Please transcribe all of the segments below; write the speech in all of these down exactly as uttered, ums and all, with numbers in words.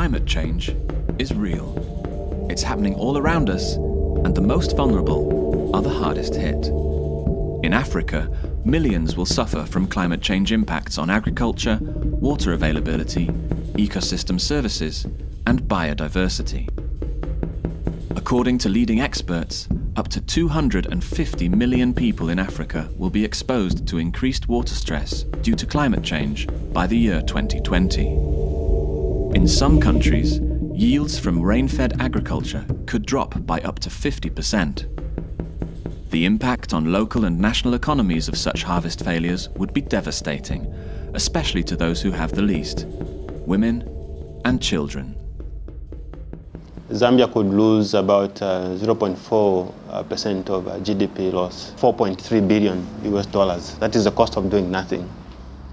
climate change is real. It's happening all around us, and the most vulnerable are the hardest hit. In Africa, millions will suffer from climate change impacts on agriculture, water availability, ecosystem services, and biodiversity. According to leading experts, up to two hundred fifty million people in Africa will be exposed to increased water stress due to climate change by the year twenty twenty. In some countries, yields from rain-fed agriculture could drop by up to fifty percent. The impact on local and national economies of such harvest failures would be devastating, especially to those who have the least, women and children. Zambia could lose about zero point four percent of G D P loss, four point three billion U S dollars. That is the cost of doing nothing.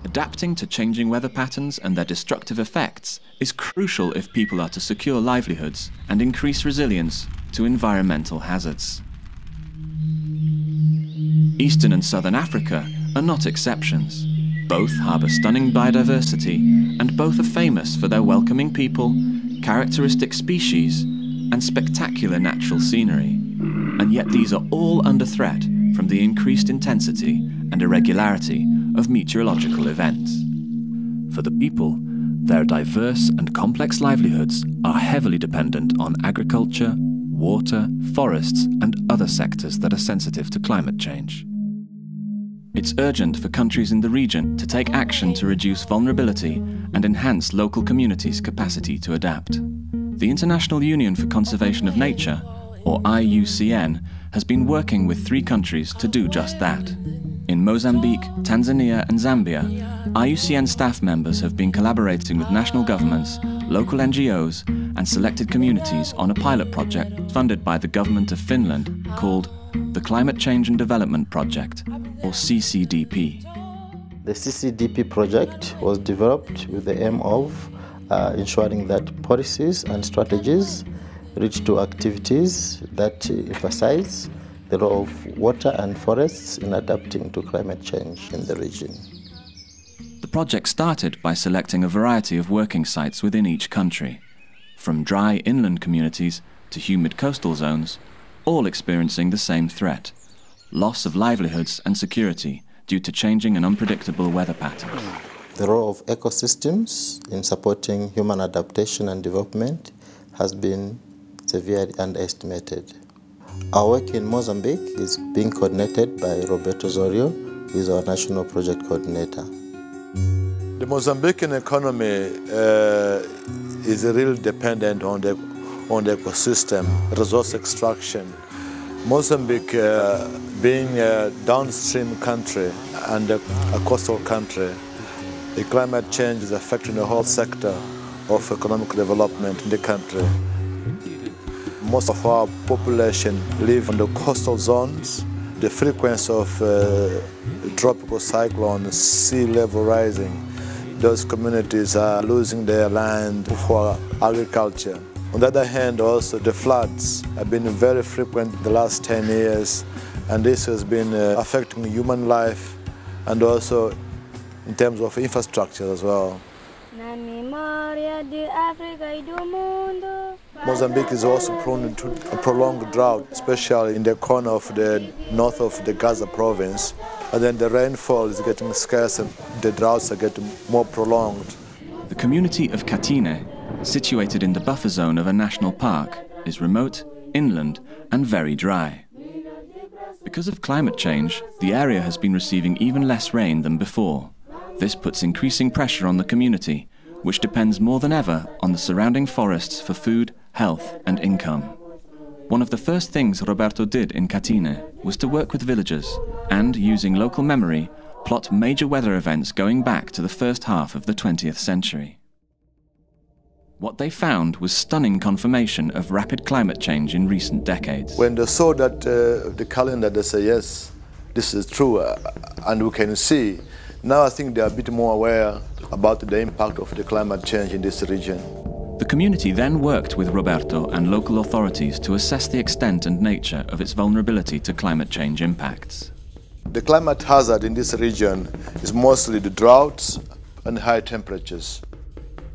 Adapting to changing weather patterns and their destructive effects is crucial if people are to secure livelihoods and increase resilience to environmental hazards. Eastern and Southern Africa are not exceptions. Both harbour stunning biodiversity, and both are famous for their welcoming people, characteristic species, and spectacular natural scenery. And yet these are all under threat from the increased intensity and irregularity of meteorological events. For the people, their diverse and complex livelihoods are heavily dependent on agriculture, water, forests, and other sectors that are sensitive to climate change. It's urgent for countries in the region to take action to reduce vulnerability and enhance local communities' capacity to adapt. The International Union for Conservation of Nature, or I U C N, has been working with three countries to do just that. In Mozambique, Tanzania and Zambia, I U C N staff members have been collaborating with national governments, local N G Os and selected communities on a pilot project funded by the government of Finland called the Climate Change and Development Project, or C C D P. The C C D P project was developed with the aim of uh, ensuring that policies and strategies reach to activities that emphasize the role of water and forests in adapting to climate change in the region. The project started by selecting a variety of working sites within each country, from dry inland communities to humid coastal zones, all experiencing the same threat: loss of livelihoods and security due to changing and unpredictable weather patterns. The role of ecosystems in supporting human adaptation and development has been severely underestimated. Our work in Mozambique is being coordinated by Roberto Zolho, who is our national project coordinator. The Mozambican economy uh, is really dependent on the on the ecosystem, resource extraction. Mozambique, uh, being a downstream country and a, a coastal country, the climate change is affecting the whole sector of economic development in the country. Most of our population live in the coastal zones. The frequency of uh, tropical cyclones, sea level rising, those communities are losing their land for agriculture. On the other hand, also the floods have been very frequent the last ten years, and this has been uh, affecting human life and also in terms of infrastructure as well. Mozambique is also prone to a prolonged drought, especially in the corner of the north of the Gaza province, and then the rainfall is getting scarce and the droughts are getting more prolonged. The community of Catine, situated in the buffer zone of a national park, is remote, inland and very dry. Because of climate change, the area has been receiving even less rain than before. This puts increasing pressure on the community, which depends more than ever on the surrounding forests for food, health and income. One of the first things Roberto did in Catine was to work with villagers and, using local memory, plot major weather events going back to the first half of the twentieth century. What they found was stunning confirmation of rapid climate change in recent decades. When they saw that uh, the calendar, they say, yes, this is true, uh, and we can see. Now I think they are a bit more aware about the impact of the climate change in this region. The community then worked with Roberto and local authorities to assess the extent and nature of its vulnerability to climate change impacts. The climate hazard in this region is mostly the droughts and high temperatures.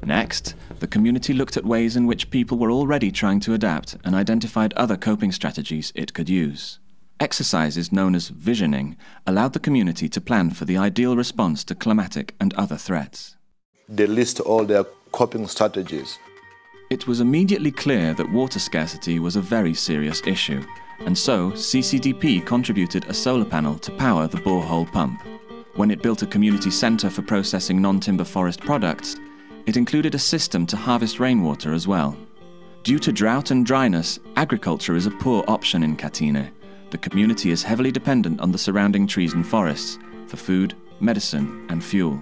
Next, the community looked at ways in which people were already trying to adapt and identified other coping strategies it could use. Exercises known as visioning allowed the community to plan for the ideal response to climatic and other threats. They list all their coping strategies. It was immediately clear that water scarcity was a very serious issue, and so C C D P contributed a solar panel to power the borehole pump. When it built a community centre for processing non-timber forest products, it included a system to harvest rainwater as well. Due to drought and dryness, agriculture is a poor option in Catine. The community is heavily dependent on the surrounding trees and forests for food, medicine, and fuel.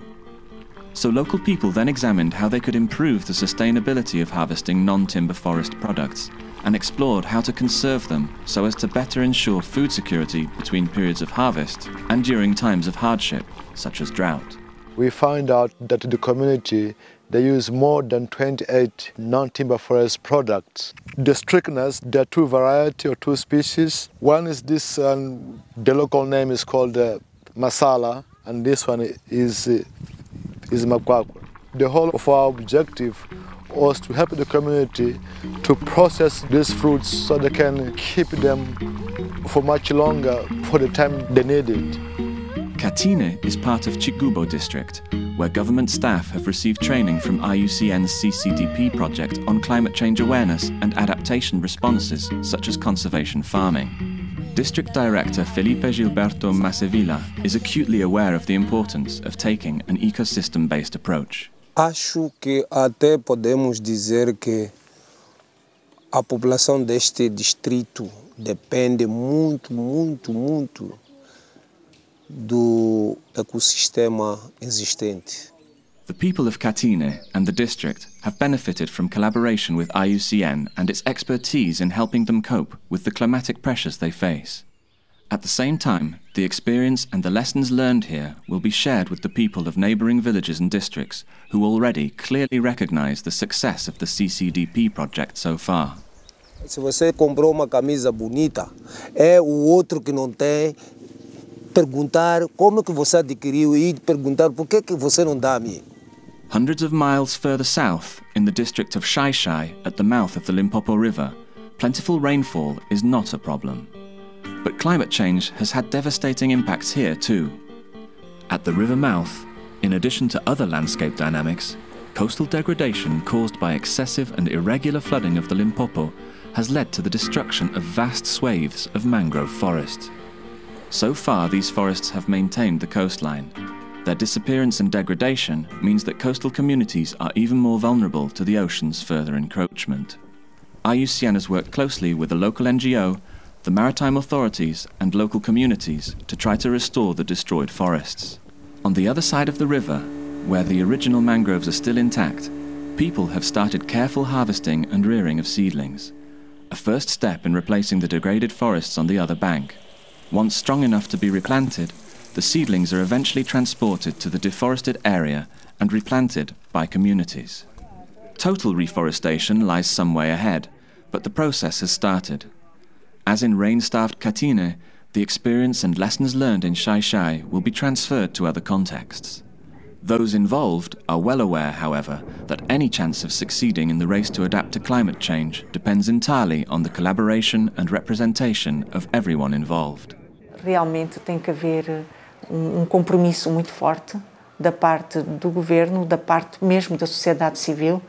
So local people then examined how they could improve the sustainability of harvesting non-timber forest products and explored how to conserve them so as to better ensure food security between periods of harvest and during times of hardship, such as drought. We found out that the community, they use more than twenty-eight non-timber forest products. The strictness, there are two varieties or two species. One is this, um, the local name is called uh, Masala, and this one is, uh, is Makwakwa. The whole of our objective was to help the community to process these fruits so they can keep them for much longer for the time they need it. Catine is part of Chigubo district, where government staff have received training from I U C N's C C D P project on climate change awareness and adaptation responses, such as conservation farming. District Director Felipe Gilberto Massavila is acutely aware of the importance of taking an ecosystem-based approach. Acho que até podemos dizer que a população deste distrito depende muito, muito, muito do ecossistema existente. The people of Catine and the district have benefited from collaboration with I U C N and its expertise in helping them cope with the climatic pressures they face. At the same time, the experience and the lessons learned here will be shared with the people of neighbouring villages and districts who already clearly recognise the success of the C C D P project so far. Se você comprou uma camisa bonita, é o outro que não tem, perguntar como que você adquiriu e perguntar por que que você não dá a mim. Hundreds of miles further south, in the district of Shai Shai, at the mouth of the Limpopo River, plentiful rainfall is not a problem. But climate change has had devastating impacts here too. At the river mouth, in addition to other landscape dynamics, coastal degradation caused by excessive and irregular flooding of the Limpopo has led to the destruction of vast swathes of mangrove forest. So far, these forests have maintained the coastline. Their disappearance and degradation means that coastal communities are even more vulnerable to the ocean's further encroachment. I U C N has worked closely with a local N G O, the maritime authorities and local communities to try to restore the destroyed forests. On the other side of the river, where the original mangroves are still intact, people have started careful harvesting and rearing of seedlings, a first step in replacing the degraded forests on the other bank. Once strong enough to be replanted, the seedlings are eventually transported to the deforested area and replanted by communities. Total reforestation lies some way ahead, but the process has started. As in rain-starved Catine, the experience and lessons learned in Shai Shai will be transferred to other contexts. Those involved are well aware, however, that any chance of succeeding in the race to adapt to climate change depends entirely on the collaboration and representation of everyone involved. Realmente tem que haver um, um compromisso muito forte da parte do governo, da parte mesmo da sociedade civil,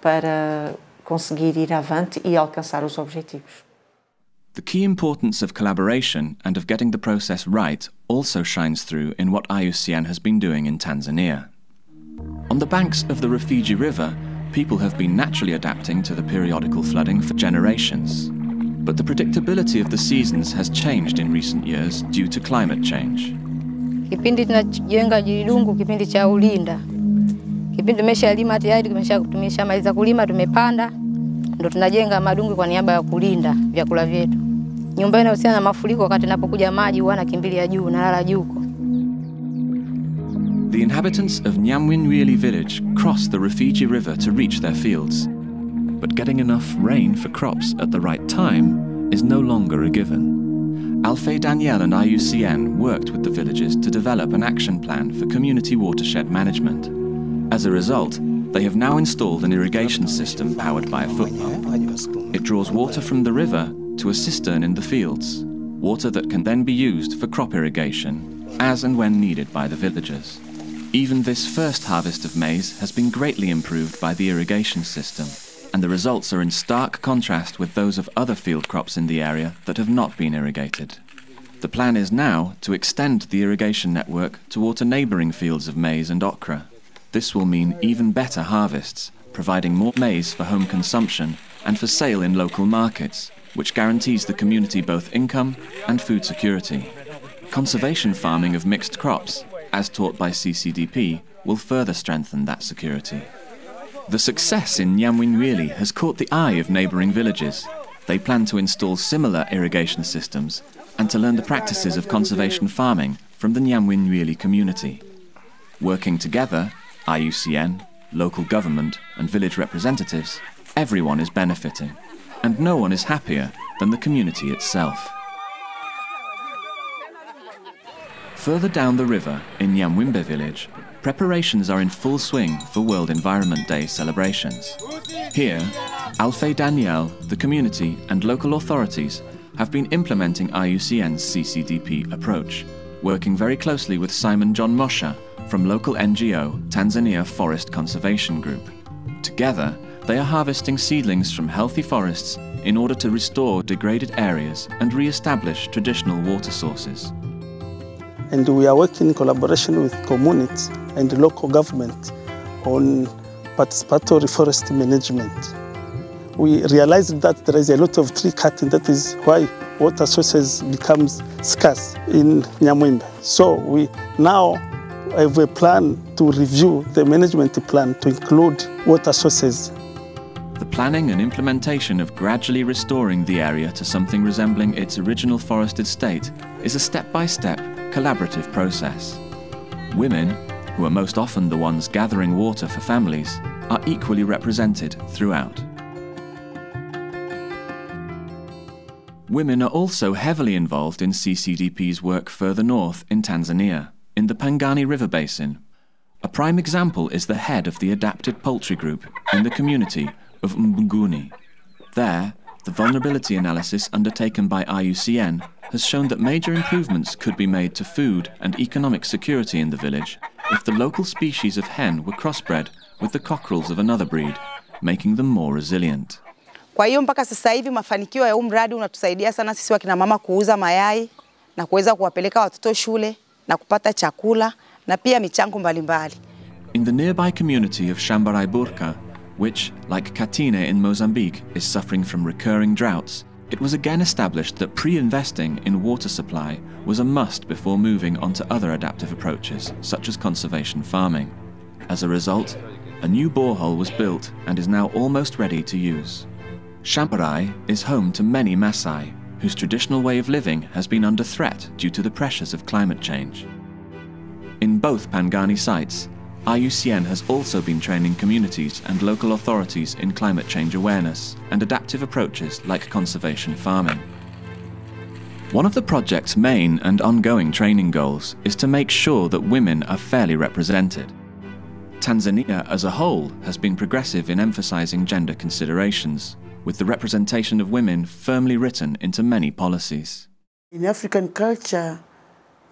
para conseguir ir avante e alcançar os objetivos. The key importance of collaboration and of getting the process right also shines through in what I U C N has been doing in Tanzania. On the banks of the Rufiji River, people have been naturally adapting to the periodical flooding for generations. But the predictability of the seasons has changed in recent years due to climate change. Kipindi tunajenga jilungu, kipindi cha ulinda. Kipindi tumeshalima tayari, tumesha maliza kulima, tumepanda, ndo tunajenga madungu kwa niaba ya kulinda vyakula vyetu. Nyumba inahusiana na mafuriko wakati napokuja maji huwa nakimbilia juu na lala juu huko. The inhabitants of Nyamwinwili village cross the Rufiji River to reach their fields. But getting enough rain for crops at the right time is no longer a given. Alfei Daniel and I U C N worked with the villages to develop an action plan for community watershed management. As a result, They have now installed an irrigation system powered by a foot pump. It draws water from the river to a cistern in the fields, water that can then be used for crop irrigation, as and when needed by the villagers. Even this first harvest of maize has been greatly improved by the irrigation system, and the results are in stark contrast with those of other field crops in the area that have not been irrigated. The plan is now to extend the irrigation network to water neighbouring fields of maize and okra. This will mean even better harvests, providing more maize for home consumption and for sale in local markets, which guarantees the community both income and food security. Conservation farming of mixed crops, as taught by C C D P, will further strengthen that security. The success in Nyamwinwili has caught the eye of neighbouring villages. They plan to install similar irrigation systems and to learn the practices of conservation farming from the Nyamwinwili community. Working together, I U C N, local government and village representatives, everyone is benefiting. And no one is happier than the community itself. Further down the river, in Nyamwimbe village, preparations are in full swing for World Environment Day celebrations. Here, Alfei Daniel, the community and local authorities have been implementing I U C N's C C D P approach, working very closely with Simon John Mosha from local N G O Tanzania Forest Conservation Group. Together, they are harvesting seedlings from healthy forests in order to restore degraded areas and re-establish traditional water sources. And we are working in collaboration with communities and local government on participatory forest management. We realized that there is a lot of tree cutting, that is why water sources becomes scarce in Nyamwimbe. So we now have a plan to review the management plan to include water sources. The planning and implementation of gradually restoring the area to something resembling its original forested state is a step-by-step, collaborative process. Women, who are most often the ones gathering water for families, are equally represented throughout. Women are also heavily involved in C C D P's work further north in Tanzania, in the Pangani River Basin. A prime example is the head of the adapted poultry group in the community of Mbunguni. There, the vulnerability analysis undertaken by I U C N has shown that major improvements could be made to food and economic security in the village if the local species of hen were crossbred with the cockerels of another breed, making them more resilient. Kwa hiyo mpaka sasa hivi mafanikio ya huu mradi unatusaidia sana sisi wakina mama kuuza mayai na kuweza kuwapeleka watoto shule na kupata chakula na pia michango mbalimbali. In the nearby community of Shambarai Burka, which, like Catine in Mozambique, is suffering from recurring droughts, it was again established that pre-investing in water supply was a must before moving on to other adaptive approaches, such as conservation farming. As a result, a new borehole was built and is now almost ready to use. Shambarai is home to many Maasai, whose traditional way of living has been under threat due to the pressures of climate change. In both Pangani sites, I U C N has also been training communities and local authorities in climate change awareness and adaptive approaches like conservation farming. One of the project's main and ongoing training goals is to make sure that women are fairly represented. Tanzania as a whole has been progressive in emphasizing gender considerations, with the representation of women firmly written into many policies. In African culture,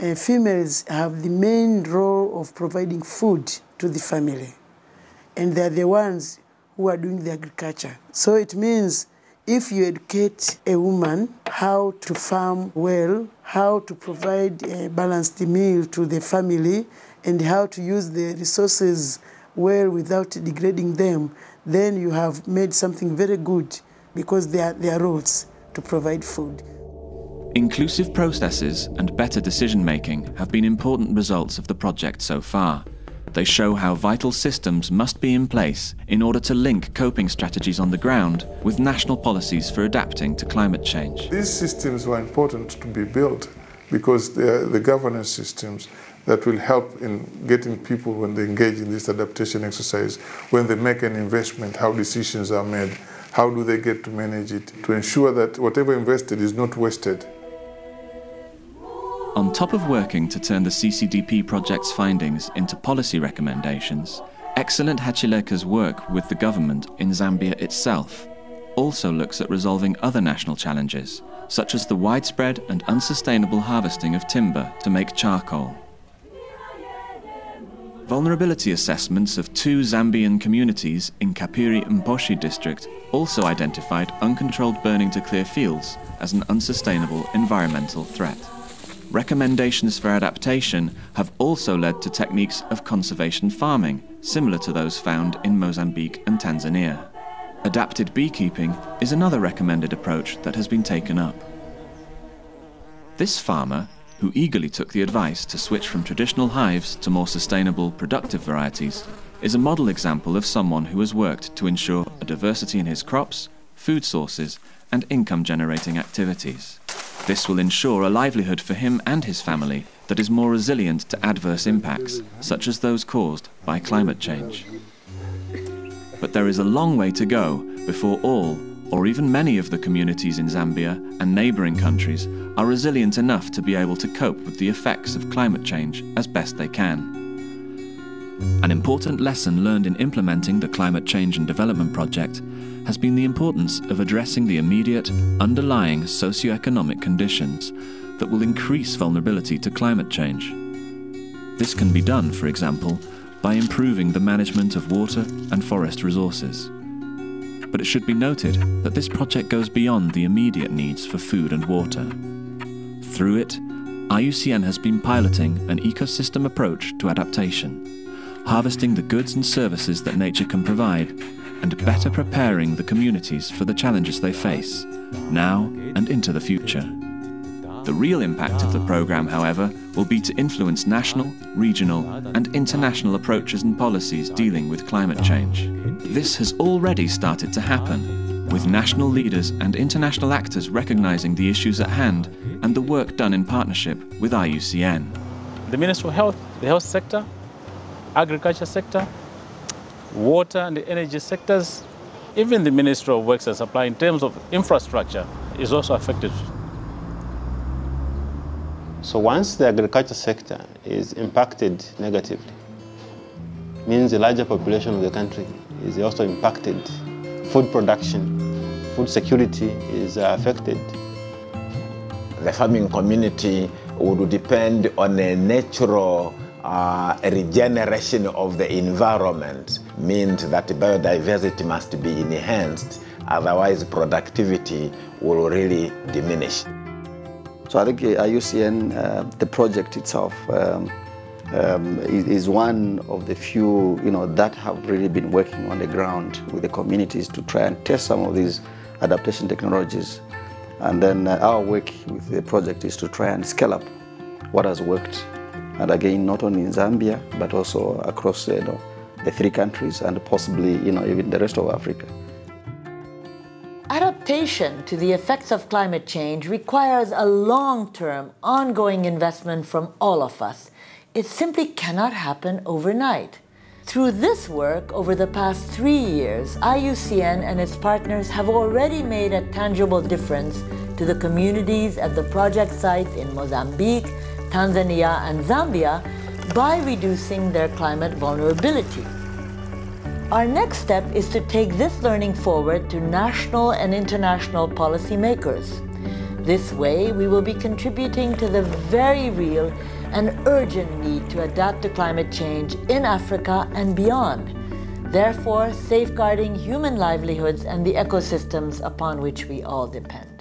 Uh, females have the main role of providing food to the family, and they're the ones who are doing the agriculture. So it means if you educate a woman how to farm well, how to provide a balanced meal to the family, and how to use the resources well without degrading them, then you have made something very good, because they are their roles to provide food. Inclusive processes and better decision-making have been important results of the project so far. They show how vital systems must be in place in order to link coping strategies on the ground with national policies for adapting to climate change. These systems were important to be built because they are the governance systems that will help in getting people, when they engage in this adaptation exercise, when they make an investment, how decisions are made, how do they get to manage it, to ensure that whatever invested is not wasted. On top of working to turn the C C D P project's findings into policy recommendations, Excellent Hachileke's work with the government in Zambia itself also looks at resolving other national challenges, such as the widespread and unsustainable harvesting of timber to make charcoal. Vulnerability assessments of two Zambian communities in Kapiri Mposhi district also identified uncontrolled burning to clear fields as an unsustainable environmental threat. Recommendations for adaptation have also led to techniques of conservation farming, similar to those found in Mozambique and Tanzania. Adapted beekeeping is another recommended approach that has been taken up. This farmer, who eagerly took the advice to switch from traditional hives to more sustainable, productive varieties, is a model example of someone who has worked to ensure a diversity in his crops, food sources, and income-generating activities. This will ensure a livelihood for him and his family that is more resilient to adverse impacts, such as those caused by climate change. But there is a long way to go before all, or even many of the communities in Zambia and neighbouring countries are resilient enough to be able to cope with the effects of climate change as best they can. An important lesson learned in implementing the Climate Change and Development Project has been the importance of addressing the immediate, underlying socioeconomic conditions that will increase vulnerability to climate change. This can be done, for example, by improving the management of water and forest resources. But it should be noted that this project goes beyond the immediate needs for food and water. Through it, I U C N has been piloting an ecosystem approach to adaptation, harvesting the goods and services that nature can provide, and better preparing the communities for the challenges they face, now and into the future. The real impact of the programme, however, will be to influence national, regional and international approaches and policies dealing with climate change. This has already started to happen, with national leaders and international actors recognising the issues at hand and the work done in partnership with I U C N. The Ministry of Health, the health sector, agriculture sector, water and the energy sectors, even the Ministry of Works and Supply in terms of infrastructure is also affected. So once the agriculture sector is impacted negatively, it means the larger population of the country is also impacted. Food production, food security is affected. The farming community would depend on a natural uh, regeneration of the environment, means that biodiversity must be enhanced, otherwise productivity will really diminish. So I think I U C N, uh, the project itself, um, um, is, is one of the few, you know, that have really been working on the ground with the communities to try and test some of these adaptation technologies. And then uh, our work with the project is to try and scale up what has worked. And again, not only in Zambia, but also across, you know, the three countries and possibly, you know, even the rest of Africa. Adaptation to the effects of climate change requires a long-term, ongoing investment from all of us. It simply cannot happen overnight. Through this work over the past three years, I U C N and its partners have already made a tangible difference to the communities at the project sites in Mozambique, Tanzania, and Zambia by reducing their climate vulnerability. Our next step is to take this learning forward to national and international policymakers. This way, we will be contributing to the very real and urgent need to adapt to climate change in Africa and beyond, therefore safeguarding human livelihoods and the ecosystems upon which we all depend.